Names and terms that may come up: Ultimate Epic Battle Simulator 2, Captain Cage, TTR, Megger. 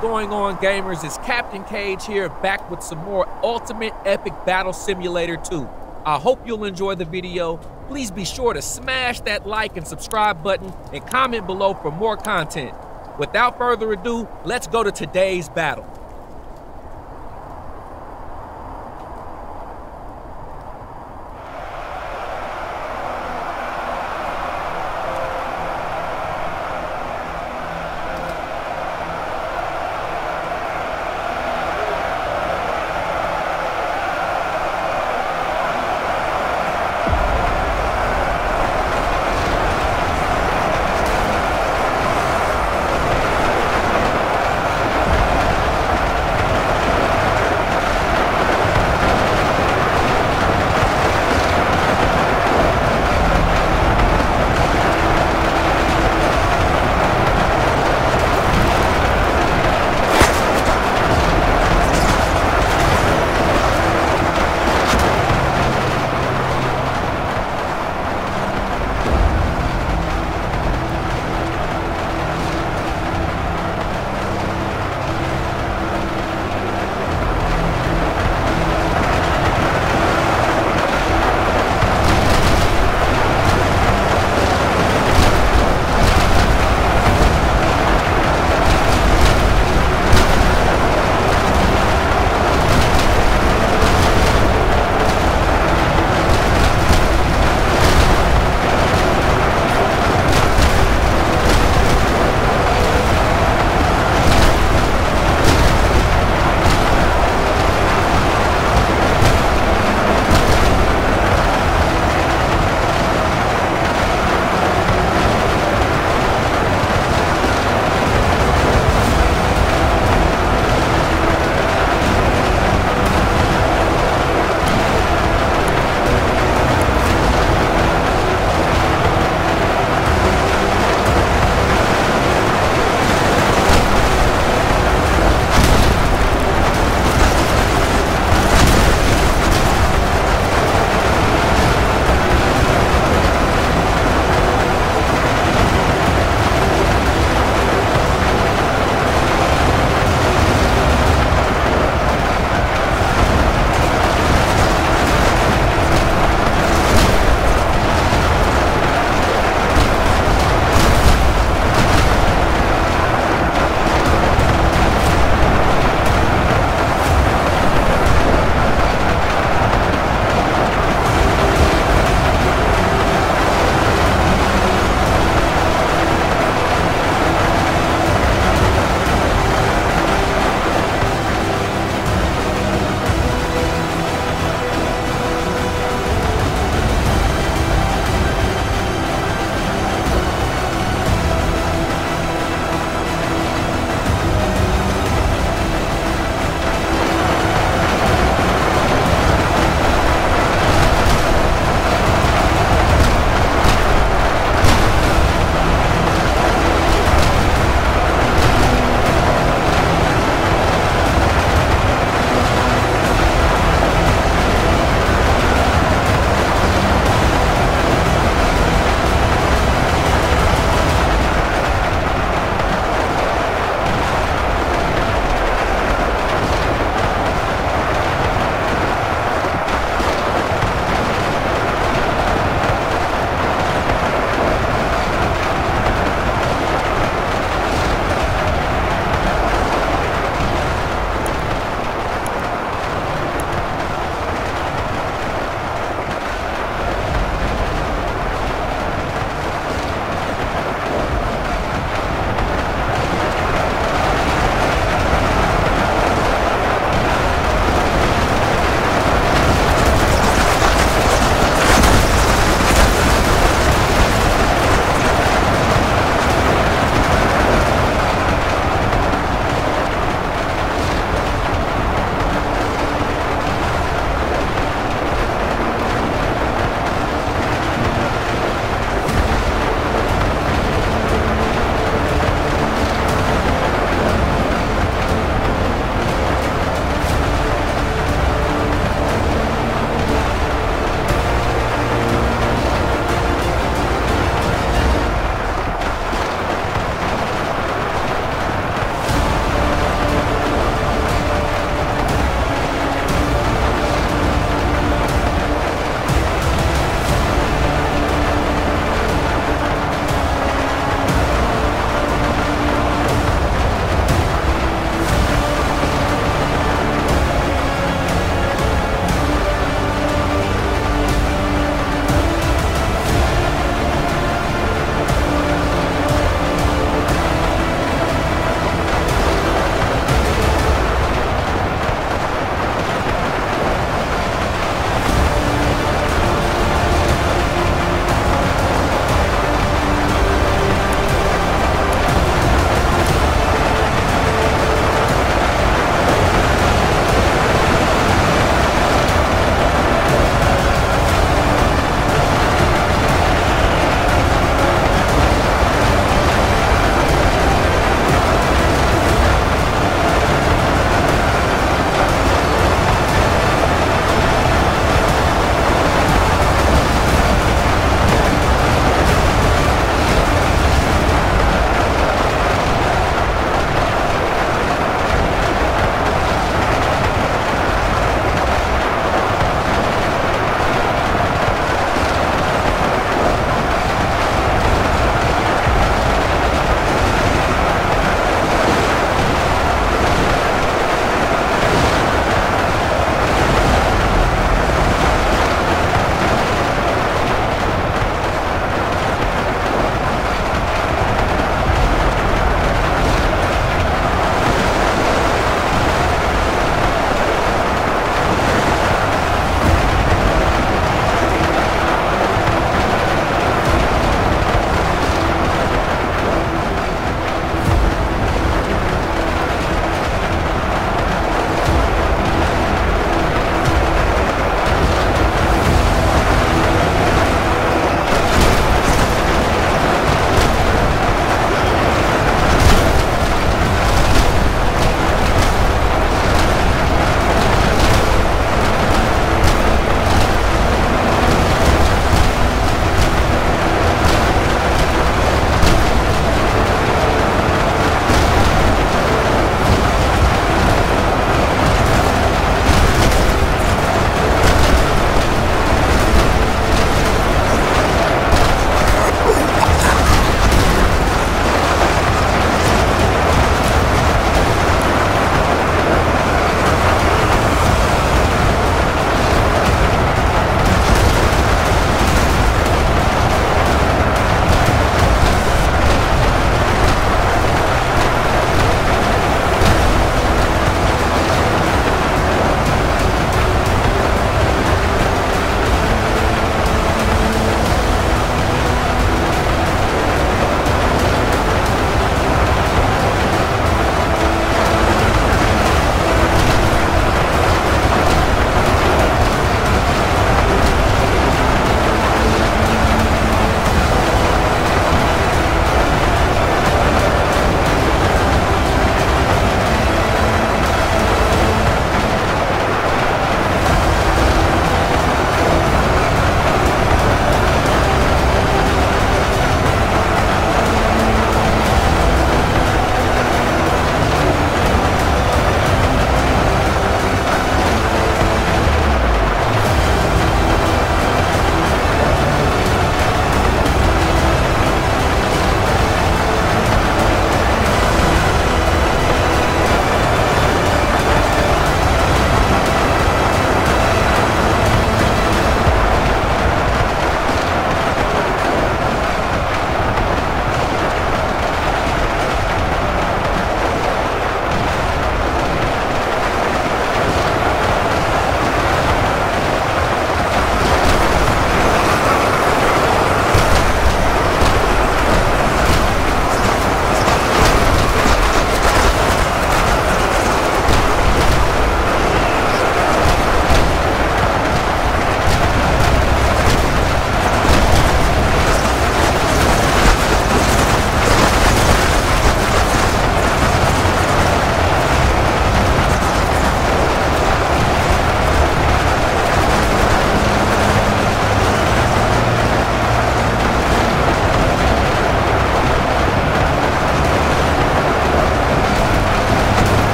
going on, gamers? It's Captain Cage here, back with some more Ultimate Epic Battle Simulator 2. I hope you'll enjoy the video. Please be sure to smash that like and subscribe button and comment below for more content. Without further ado, let's go to today's battle.